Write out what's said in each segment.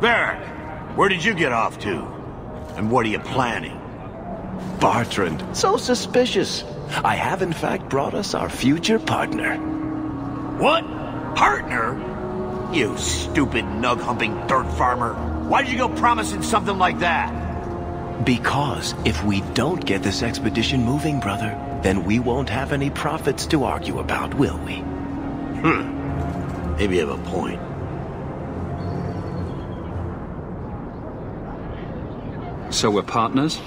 Varric, where did you get off to? And what are you planning? Bartrand, so suspicious. I have in fact brought us our future partner. What? Partner? You stupid, nug-humping dirt farmer. Why did you go promising something like that? Because if we don't get this expedition moving, brother, then we won't have any profits to argue about, will we? Maybe you have a point. So we're partners?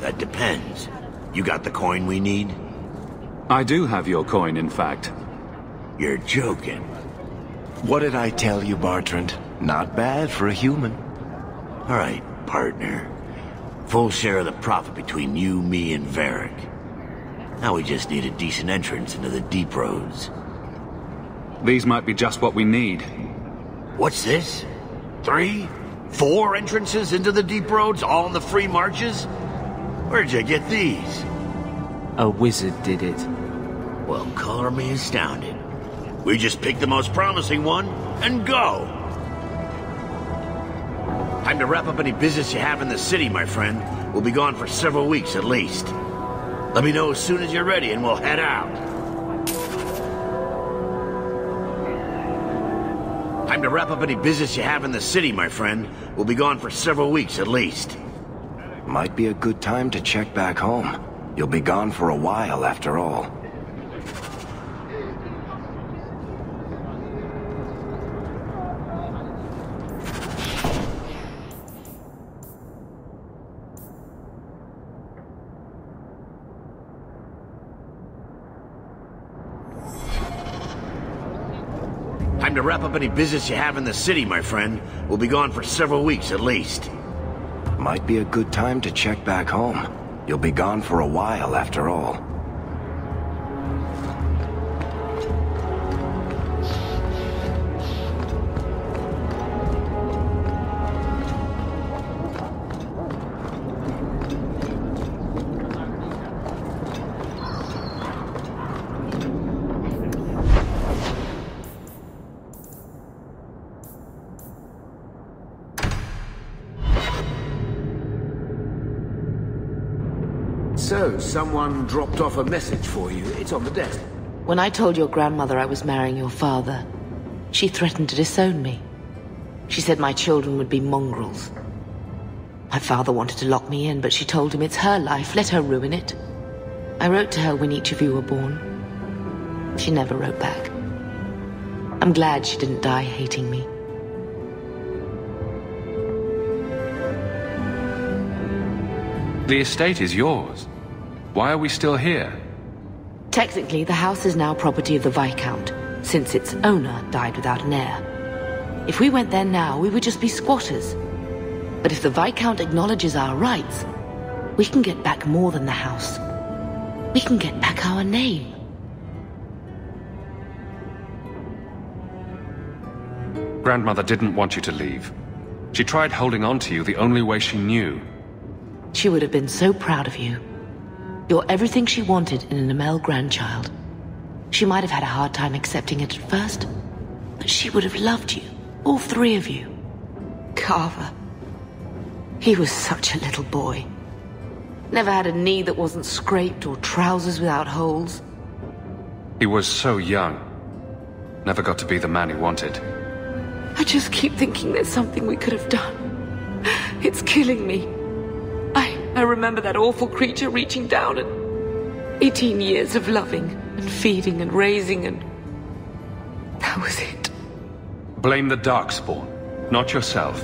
That depends. You got the coin we need? I do have your coin, in fact. You're joking. What did I tell you, Bartrand? Not bad for a human. All right, partner. Full share of the profit between you, me, and Varric. Now we just need a decent entrance into the Deep Roads. These might be just what we need. What's this? 3? 4 entrances into the Deep Roads, all in the free marches? Where'd you get these? A wizard did it. Well, color me astounded. We just pick the most promising one, and go! Time to wrap up any business you have in the city, my friend. We'll be gone for several weeks at least. Let me know as soon as you're ready, and we'll head out. Time to wrap up any business you have in the city, my friend. We'll be gone for several weeks at least. Might be a good time to check back home. You'll be gone for a while, after all. To wrap up any business you have in the city, my friend. We'll be gone for several weeks at least. Might be a good time to check back home. You'll be gone for a while after all. So, someone dropped off a message for you. It's on the desk. When I told your grandmother I was marrying your father, she threatened to disown me. She said my children would be mongrels. My father wanted to lock me in, but she told him it's her life, let her ruin it. I wrote to her when each of you were born. She never wrote back. I'm glad she didn't die hating me. The estate is yours. Why are we still here? Technically, the house is now property of the Viscount, since its owner died without an heir. If we went there now, we would just be squatters. But if the Viscount acknowledges our rights, we can get back more than the house. We can get back our name. Grandmother didn't want you to leave. She tried holding on to you the only way she knew. She would have been so proud of you. You're everything she wanted in an Amell grandchild. She might have had a hard time accepting it at first, but she would have loved you, all three of you. Carver. He was such a little boy. Never had a knee that wasn't scraped or trousers without holes. He was so young. Never got to be the man he wanted. I just keep thinking there's something we could have done. It's killing me. I remember that awful creature reaching down and 18 years of loving and feeding and raising and... that was it. Blame the Darkspawn, not yourself.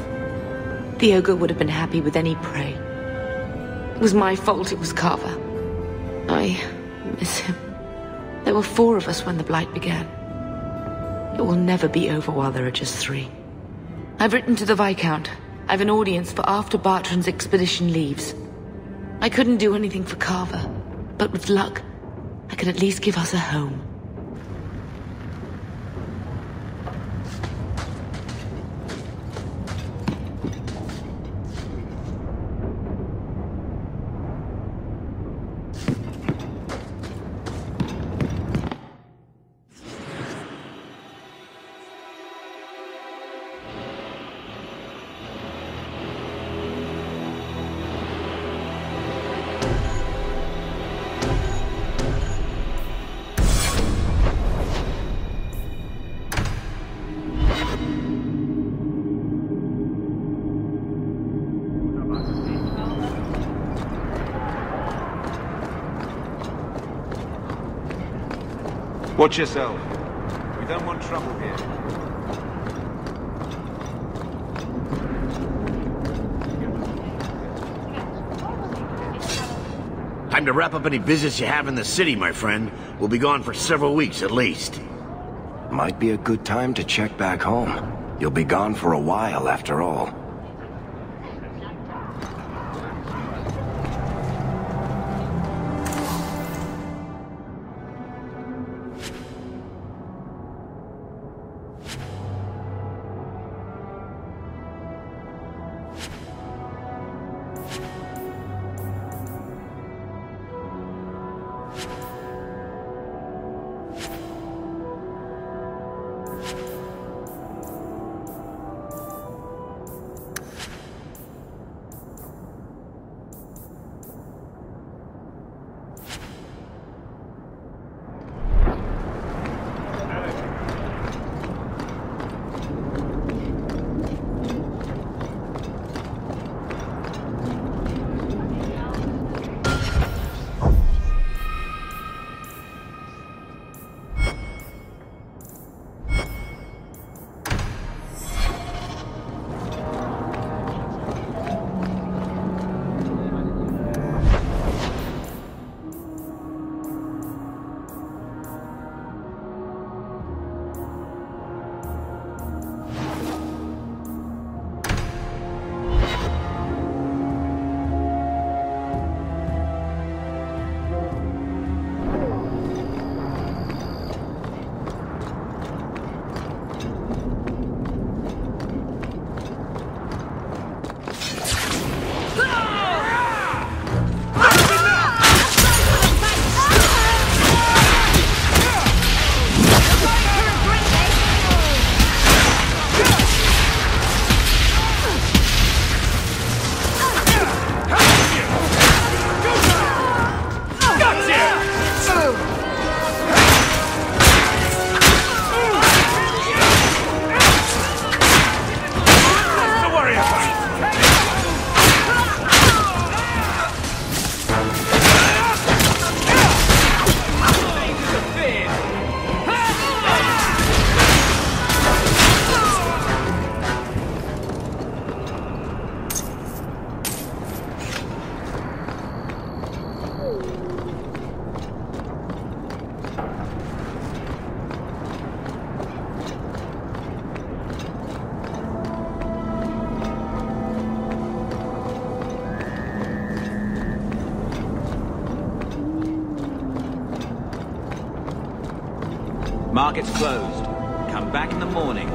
The ogre would have been happy with any prey. It was my fault it was Carver. I miss him. There were 4 of us when the Blight began. It will never be over while there are just 3. I've written to the Viscount. I've an audience for after Bartrand's expedition leaves. I couldn't do anything for Carver, but with luck, I could at least give us a home. Watch yourself. We don't want trouble here. Time to wrap up any business you have in the city, my friend. We'll be gone for several weeks at least. Might be a good time to check back home. You'll be gone for a while after all. Market's closed. Come back in the morning.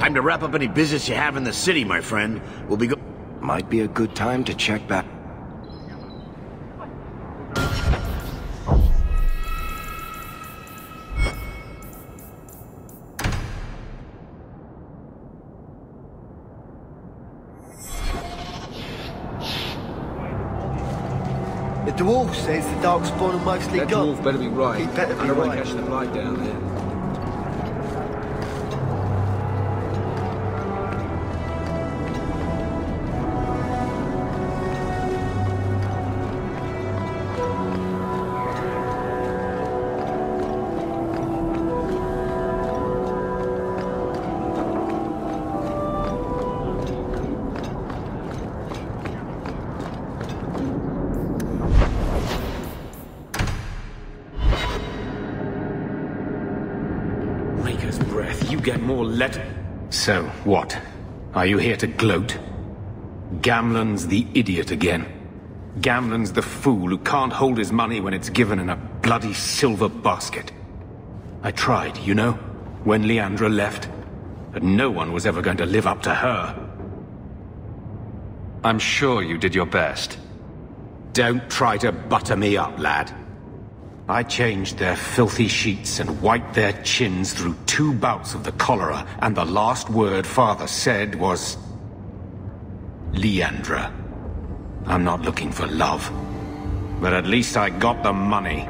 Time to wrap up any business you have in the city, my friend. We'll be going. Might be a good time to check back. The dwarf says the Darkspawn are mostly gone. That dwarf better be right. He better be right. I won't catch the Blight down there. So, what? Are you here to gloat? Gamlin's the idiot again. Gamlin's the fool who can't hold his money when it's given in a bloody silver basket. I tried, you know, when Leandra left. But no one was ever going to live up to her. I'm sure you did your best. Don't try to butter me up, lad. I changed their filthy sheets and wiped their chins through 2 bouts of the cholera, and the last word father said was... Leandra. I'm not looking for love. But at least I got the money.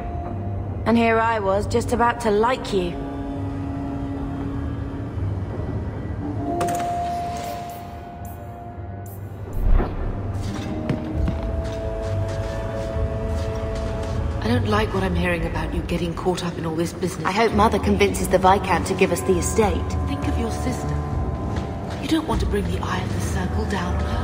And here I was, just about to like you. I don't like what I'm hearing about you getting caught up in all this business. I hope Mother convinces the Viscount to give us the estate. Think of your sister. You don't want to bring the Eye of the Circle down on her.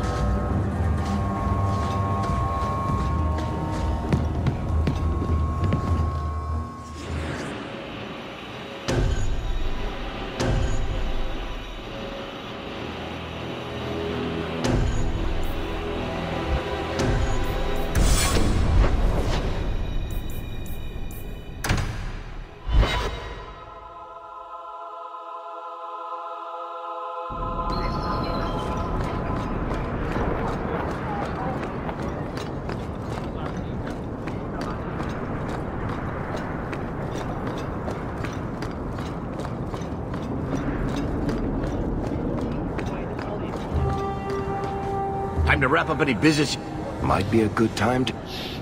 To wrap up any business, might be a good time to...